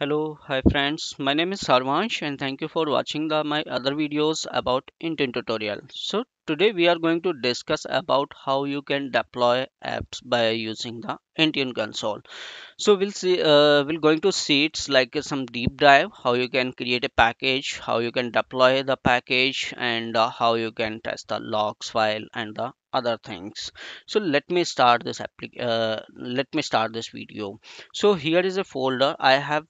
Hello, hi friends, my name is Harvansh and thank you for watching my other videos about Intune tutorial. So today we are going to discuss about how you can deploy apps by using the Intune console. So we'll see, we're going to see it's like some deep dive, how you can create a package, how you can deploy the package, and how you can test the logs file and the other things. So let me start this video. So here is a folder. I have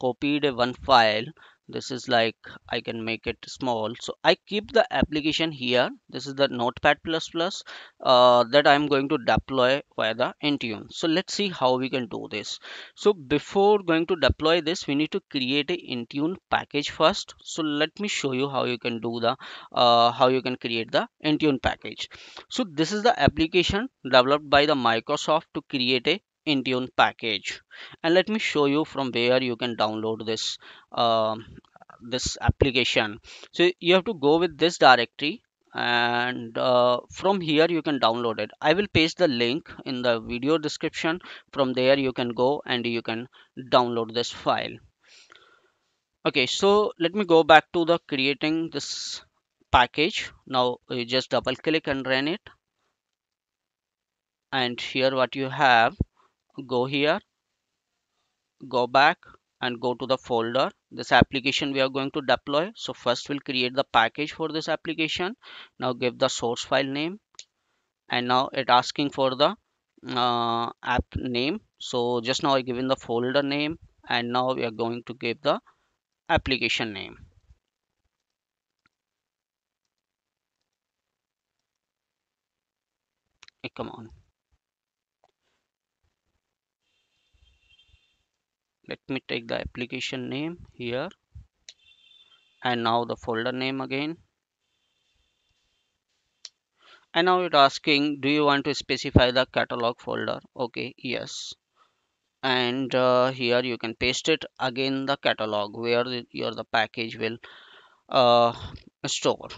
copied one file. This is like I can make it small, so I keep the application here. This is the notepad++ that I'm going to deploy via the Intune. So let's see how we can do this. So before going to deploy this, we need to create a Intune package first. So let me show you how you can do the how you can create the Intune package. So this is the application developed by the Microsoft to create a Intune package, and let me show you from where you can download this this application. So you have to go with this directory, and from here you can download it. I will paste the link in the video description. From there you can go and you can download this file. Okay, so let me go back to the creating this package. Now you just double click and run it, and here what you have, go here, go back and go to the folder. This application we are going to deploy. So first we'll create the package for this application. Now give the source file name, and now it asking for the app name. So just now I given the folder name, and now we are going to give the application name. Come on. Let me take the application name here, and now the folder name again. And now it's asking, do you want to specify the catalog folder? Okay, yes. And here you can paste it again, the catalog where the package will store.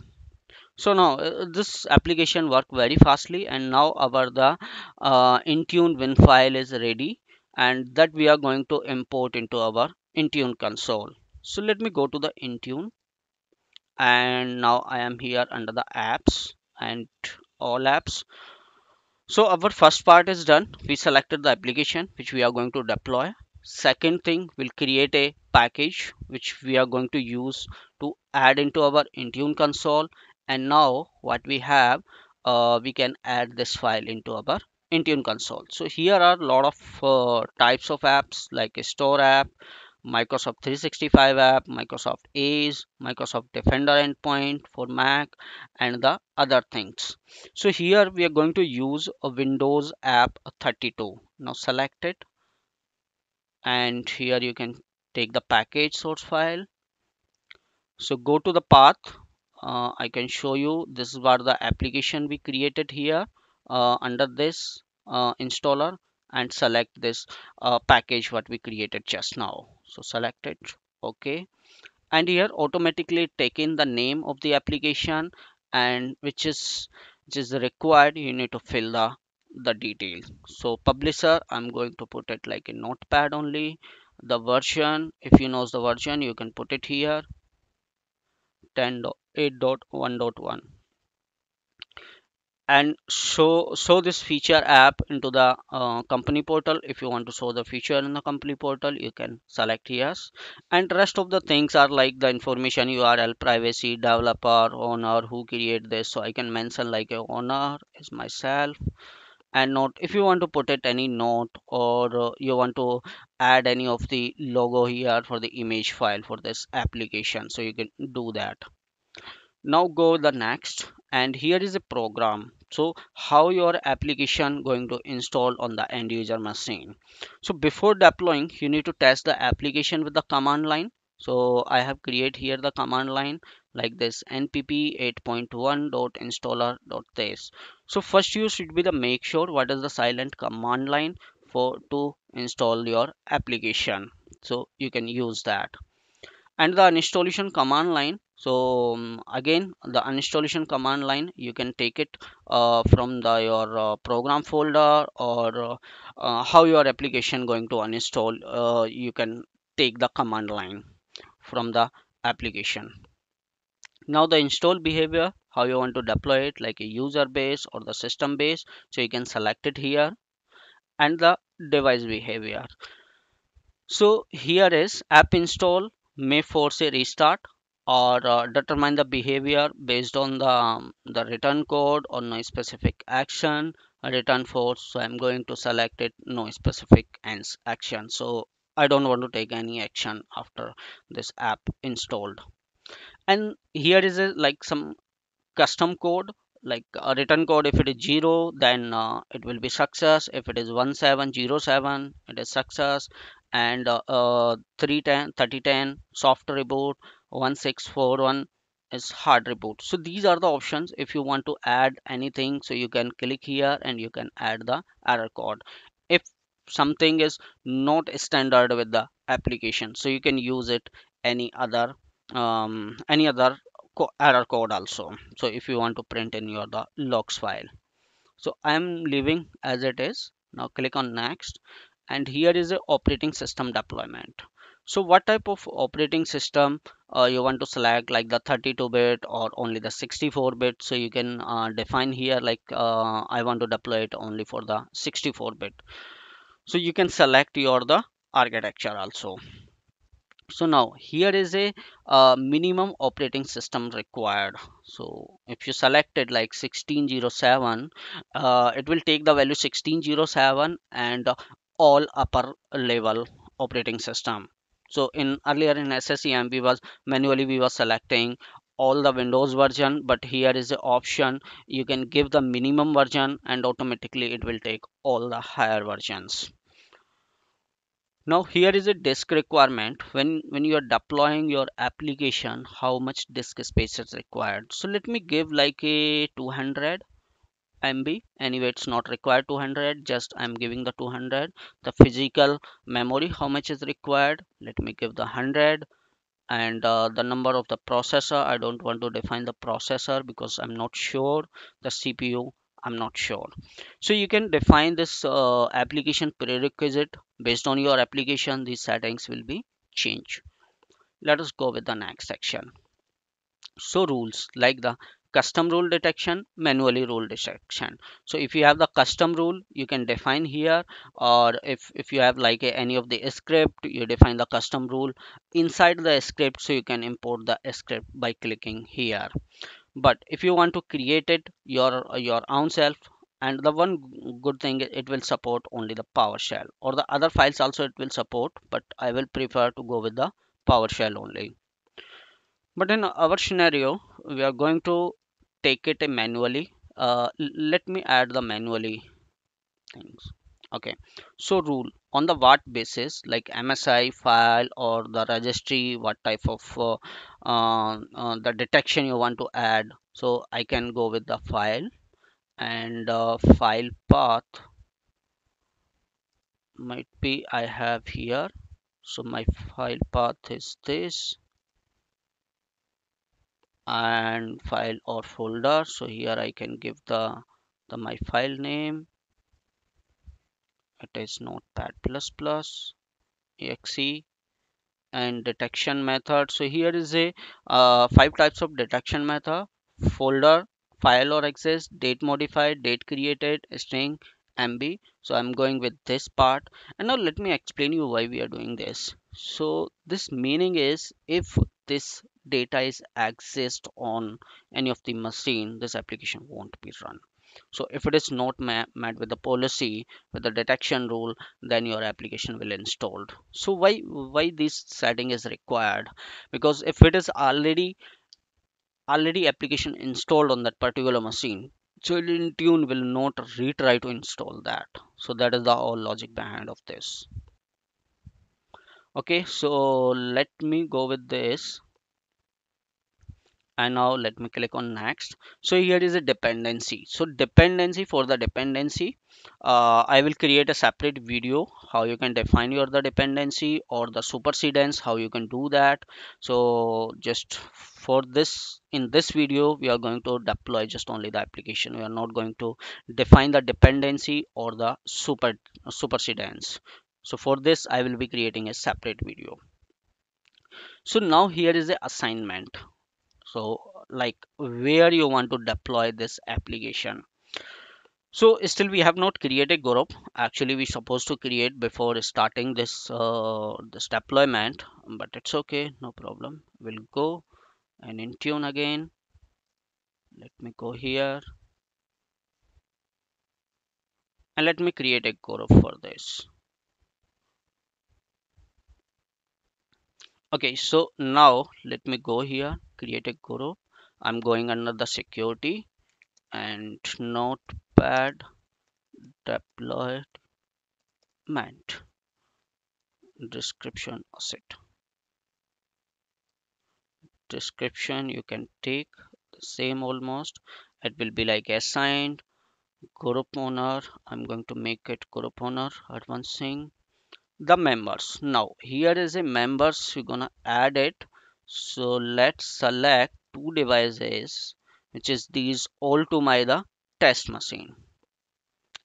So now this application worked very fastly, and now our the Intune win file is ready, and that we are going to import into our Intune console. So let me go to the Intune, and now I am here under the apps and all apps. So our first part is done. We selected the application which we are going to deploy. Second thing, we'll create a package which we are going to use to add into our Intune console. And now what we have, we can add this file into our Intune console. So here are a lot of types of apps like a store app, Microsoft 365 app, Microsoft Edge, Microsoft Defender Endpoint for Mac, and the other things. So here we are going to use a Windows app 32. Now select it, and here you can take the package source file. So go to the path. I can show you this is what the application we created here under this installer, and select this package what we created just now. So select it, okay, and here automatically take in the name of the application, and which is required. You need to fill the details. So publisher, I'm going to put it like a notepad only. The version, if you know the version, you can put it here, 10.8.1.1, and show this feature app into the company portal. If you want to show the feature in the company portal, you can select yes, and rest of the things are like the information, URL, privacy, developer, owner, who create this. So I can mention like a owner is myself, and note, if you want to put it any note, or you want to add any of the logo here for the image file for this application, so you can do that. Now go the next, and here is a program. So how your application going to install on the end user machine. So before deploying, you need to test the application with the command line. So I have created here the command line like this, npp 8.1.installer.test. So first you should be the make sure what is the silent command line for to install your application. So you can use that. And the installation command line. So again, the uninstallation command line, you can take it from the your program folder, or how your application going to uninstall. You can take the command line from the application. Now the install behavior, how you want to deploy it, like a user base or the system base, so you can select it here. And the device behavior, so here is app install may force a restart or determine the behavior based on the return code or no specific action, a return force. So I'm going to select it no specific action, so I don't want to take any action after this app installed. And here is like some custom code, like a return code. If it is 0, then it will be success. If it is 1707, it is success. And 3010 soft reboot, 1641 is hard reboot. So these are the options. If you want to add anything, so you can click here and you can add the error code if something is not standard with the application. So you can use it any other error code also. So if you want to print in your the logs file, so I am leaving as it is. Now click on next, and here is a operating system deployment. So what type of operating system you want to select, like the 32-bit or only the 64-bit. So you can define here, like I want to deploy it only for the 64-bit. So you can select your the architecture also. So now here is a minimum operating system required. So if you select it like 1607, it will take the value 1607 and all upper level operating system. So in earlier in SCCM, we were manually selecting all the Windows version, but here is the option, you can give the minimum version and automatically it will take all the higher versions. Now here is a disk requirement. When you are deploying your application, how much disk space is required. So let me give like a 200 MB. Anyway, it's not required 200, just I'm giving the 200. The physical memory, how much is required, let me give the 100. And the number of the processor, I don't want to define the processor because I'm not sure. The CPU, I'm not sure. So you can define this application prerequisite based on your application. These settings will be changed. Let us go with the next section. So rules, like the custom rule detection, manually rule detection. So if you have the custom rule, you can define here, or if you have like any of the script, you define the custom rule inside the script. So you can import the script by clicking here. But if you want to create it your own self, and the one good thing, it will support only the PowerShell, or the other files also it will support, but I will prefer to go with the PowerShell only. But in our scenario, we are going to take it manually. Let me add the manually things. Okay, so rule on the what basis, like MSI file or the registry, what type of the detection you want to add. So I can go with the file and file path might be I have here. So my file path is this and file or folder. So here I can give the my file name. It is notepad++.exe and detection method. So here is a 5 types of detection method: folder, file or access, date modified, date created, string, MB. So I'm going with this part. And now let me explain you why we are doing this. So this meaning is, if this data is accessed on any of the machine, this application won't be run. So if it is not met with the policy, with the detection rule, then your application will installed. So why this setting is required? Because if it is already application installed on that particular machine, so Intune will not retry to install that. So that is the all logic behind of this. Okay, so let me go with this. And now let me click on next. So here is a dependency. So dependency, for the dependency, I will create a separate video how you can define your the dependency or the supersedence, how you can do that. So just for this, in this video, we are going to deploy just only the application. We are not going to define the dependency or the supersedence. So for this I will be creating a separate video. So now here is the assignment. So like where you want to deploy this application. So still we have not created group. Actually we supposed to create before starting this this deployment, but it's okay, no problem. We'll go and Intune again. Let me go here and let me create a group for this. Okay, so now let me go here, create a group. I'm going under the security and notepad deployment description asset. Description you can take the same almost. It will be like assigned group owner. I'm going to make it group owner Harvansh Singh. The members. Now here is a members, you're gonna add it. So let's select two devices, which is these all to my the test machine,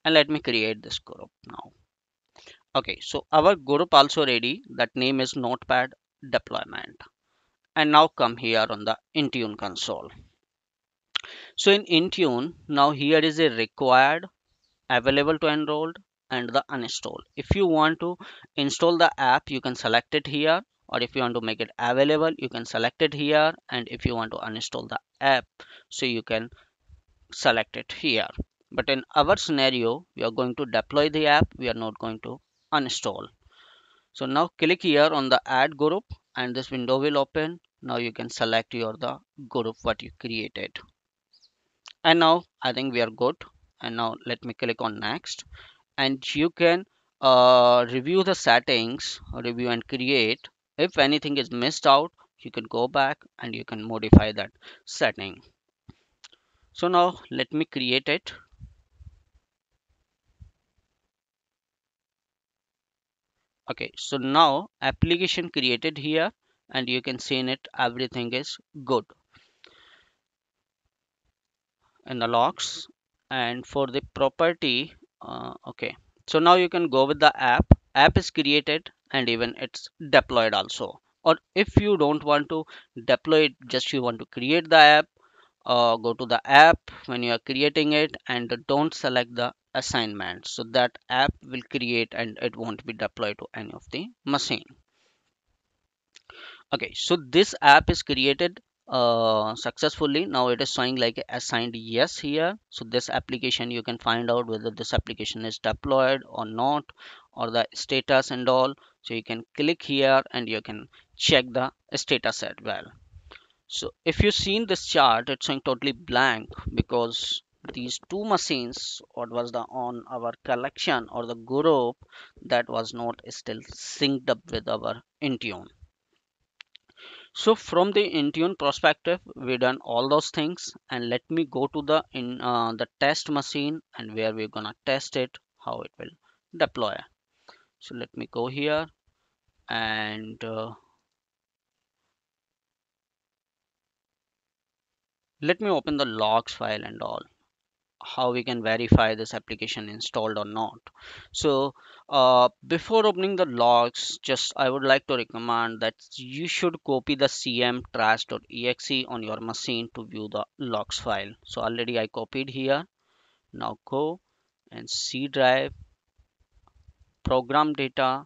and let me create this group now. Okay, so our group also ready. That name is notepad deployment. And now come here on the Intune console. So in Intune, now here is a required, available to enrolled, and the uninstalled. If you want to install the app, you can select it here, or if you want to make it available, you can select it here, and if you want to uninstall the app, so you can select it here. But in our scenario, we are going to deploy the app, we are not going to uninstall. So now click here on the add group, and this window will open. Now you can select your the group what you created. And now I think we are good. And now let me click on next. And you can review the settings, review and create. If anything is missed out, you can go back and you can modify that setting. So now let me create it. Okay, so now application created here, and you can see in it everything is good in the logs. And for the property, okay, so now you can go with the app is created, and even it's deployed also. Or if you don't want to deploy it, just you want to create the app, go to the app when you are creating it and don't select the assignment, so that app will create and it won't be deployed to any of the machine. Okay, so this app is created successfully. Now it is showing like assigned yes here. So this application, you can find out whether this application is deployed or not, or the status and all. So you can click here and you can check the status as well. So if you've seen this chart, it's showing totally blank because these two machines, what was the on our collection or the group, that was not still synced up with our Intune. So from the Intune perspective, we done all those things, and let me go to the the test machine and where we're gonna test it, how it will deploy. So let me go here and let me open the logs file and all, how we can verify this application installed or not. So before opening the logs, just I would like to recommend that you should copy the cmtrace.exe on your machine to view the logs file. So already I copied here. Now go and C drive, program data,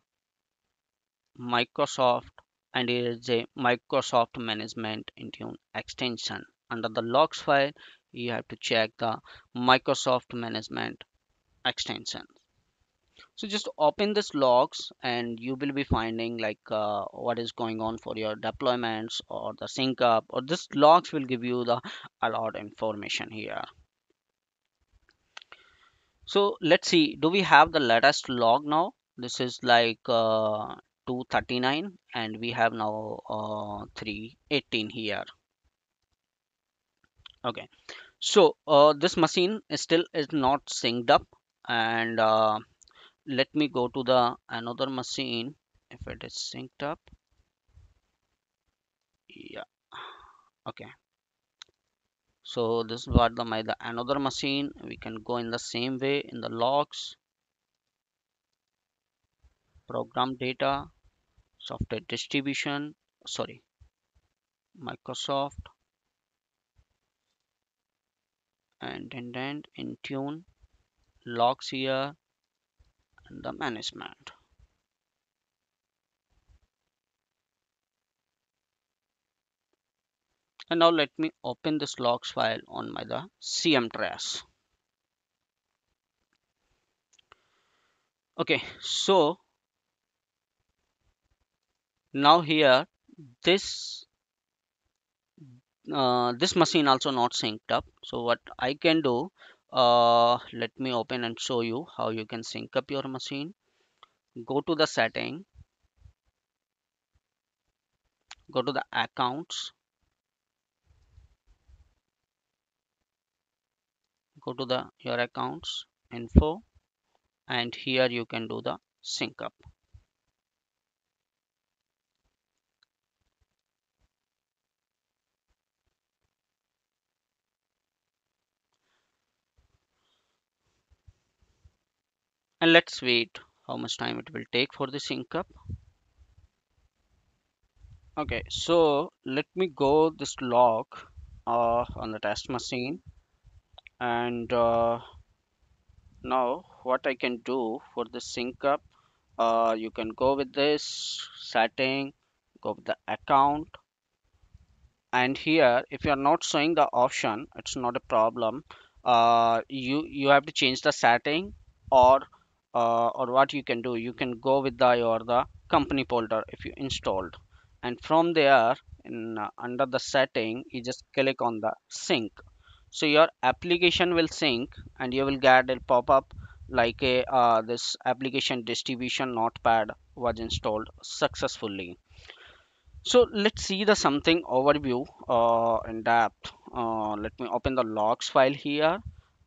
Microsoft, and here is a Microsoft management Intune extension. Under the logs file, you have to check the Microsoft management extension. So just open this logs and you will be finding like what is going on for your deployments or the sync up, or this logs will give you the a lot of information here. So let's see, do we have the latest log now? This is like 239, and we have now 318 here. Okay, so this machine is still is not synced up, and let me go to the another machine if it is synced up. Yeah, okay, so this is what the another machine. We can go in the same way in the logs. program data, software distribution, sorry, Microsoft, and then Intune, logs here, and the management. And now let me open this logs file on my the cmtrace. Okay, so now here this machine also not synced up. So what I can do, let me open and show you how you can sync up your machine. Go to the setting, go to the accounts, go to the your accounts info, and here you can do the sync up. And let's wait how much time it will take for the sync up. Okay, so let me go this log on the test machine, and now what I can do for the sync up, you can go with this setting, go with the account, and here if you are not showing the option, it's not a problem. You have to change the setting, or what you can do, you can go with the or the company folder if you installed, and from there in under the setting you just click on the sync. So your application will sync, and you will get a pop-up like a this application distribution notepad was installed successfully. So let's see the something overview in depth. Let me open the logs file here,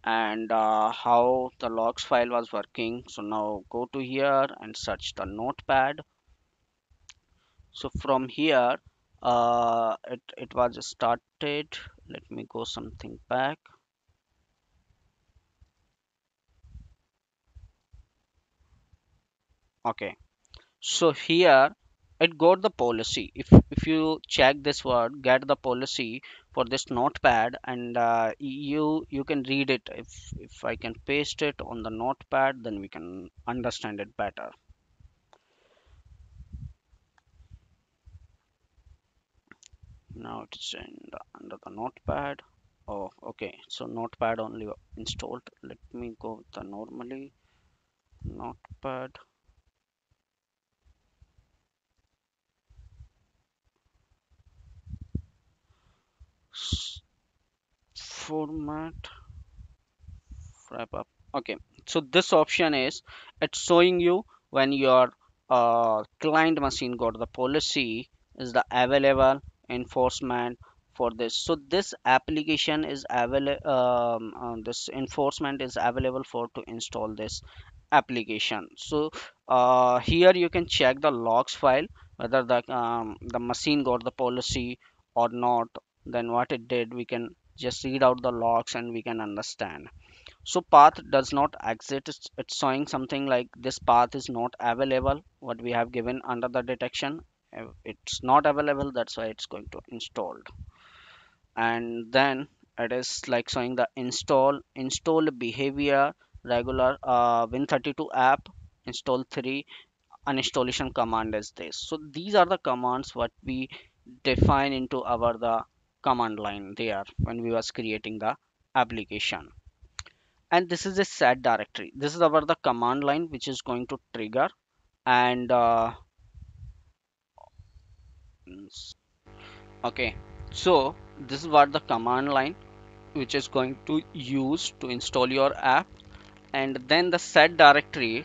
and how the logs file was working. So now go to here and search the notepad. So from here it was started. Let me go something back. Okay, so here it got the policy. If you check this word, get the policy for this notepad, and you can read it. If I can paste it on the notepad, then we can understand it better. Now it's in the, under the notepad. Oh, okay, so notepad only installed. Let me go with the normally notepad. Format, wrap up. Okay, so this option is it's showing you when your client machine got the policy is the available enforcement for this. So this application is available, this enforcement is available for to install this application. So here you can check the logs file whether the machine got the policy or not. Then what it did, we can just read out the logs and we can understand. So path does not exit, it's showing something like this path is not available, what we have given under the detection, it's not available, that's why it's going to installed. And then it is like showing the install behavior, regular Win32 app, install 3, uninstallation command is this. So these are the commands what we define into our the command line there when we was creating the application. And this is a set directory, this is our the command line which is going to trigger. And okay, so this is what the command line which is going to use to install your app. And then the set directory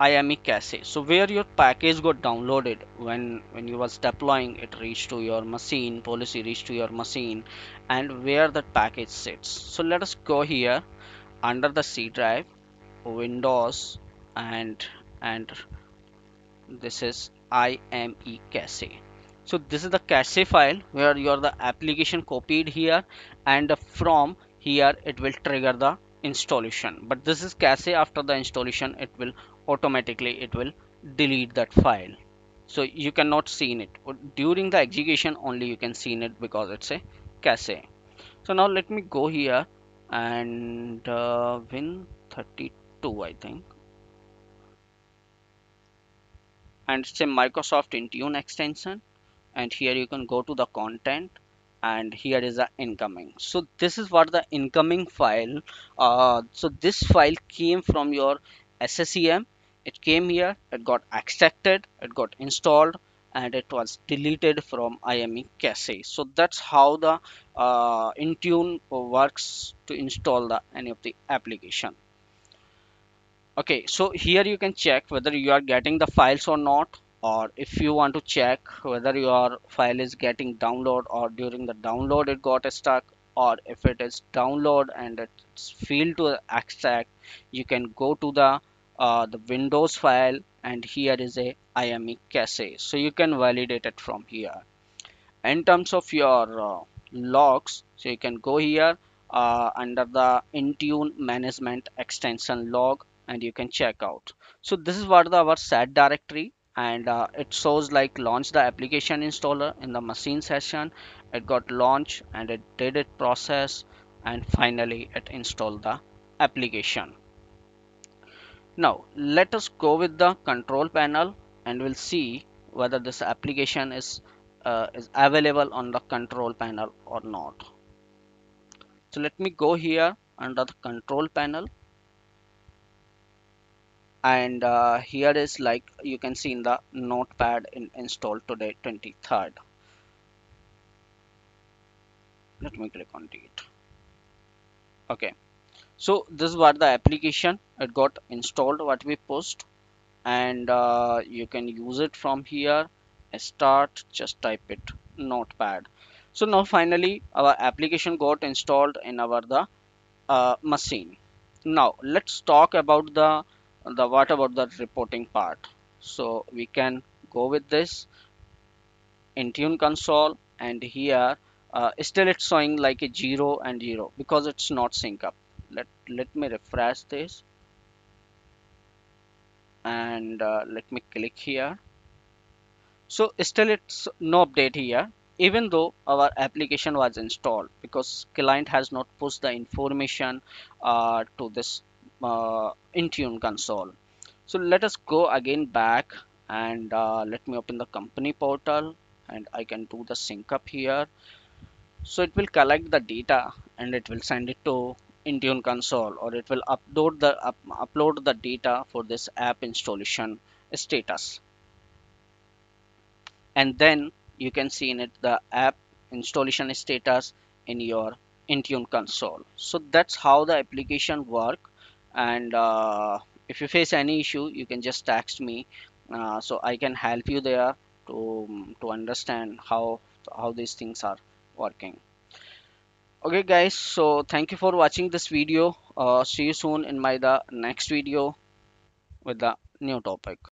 IME-casset, so where your package got downloaded when you was deploying, it reached to your machine, policy reached to your machine, and where that package sits. So let us go here under the C drive, Windows, and this is IME-casset. So this is the cache file where your the application copied here, and from here it will trigger the installation. But this is cache, after the installation it will automatically delete that file. So you cannot see it during the execution, only you can see it because it's a cache. So now let me go here and Win32 I think, and it's a Microsoft Intune extension, and here you can go to the content, and here is the incoming. So this is what the incoming file, so this file came from your SCCM. It came here, it got extracted, it got installed, and it was deleted from IME-casset. So that's how the Intune works to install the any of the application. Okay, so here you can check whether you are getting the files or not, or if you want to check whether your file is getting download or during the download it got stuck, or if it is download and it's failed to extract, you can go to the Windows file, and here is a IME-casset, so you can validate it from here. In terms of your logs, so you can go here under the Intune management extension log, and you can check out. So this is what our set directory, and it shows like launch the application installer in the machine session, it got launched and it did its process, and finally it installed the application. Now let us go with the control panel, and we'll see whether this application is available on the control panel or not. So let me go here under the control panel, and here is like you can see in the notepad installed today 23rd. Let me click on it. Okay, so this is what the application it got installed, what we pushed, and you can use it from here. Start, just type it notepad. So now finally our application got installed in our machine. Now let's talk about the what about the reporting part. So we can go with this Intune console, and here still it's showing like a 0 and 0 because it's not sync up. Let me refresh this, and let me click here. So still it's no update here, even though our application was installed, because client has not pushed the information to this Intune console. So let us go again back, and let me open the company portal, and I can do the sync up here. So it will collect the data and it will send it to Intune console, or it will upload the data for this app installation status, and then you can see in it the app installation status in your Intune console. So that's how the application work, and if you face any issue you can just text me, so I can help you there to understand how these things are working. Okay guys, so thank you for watching this video. See you soon in my next video with the new topic.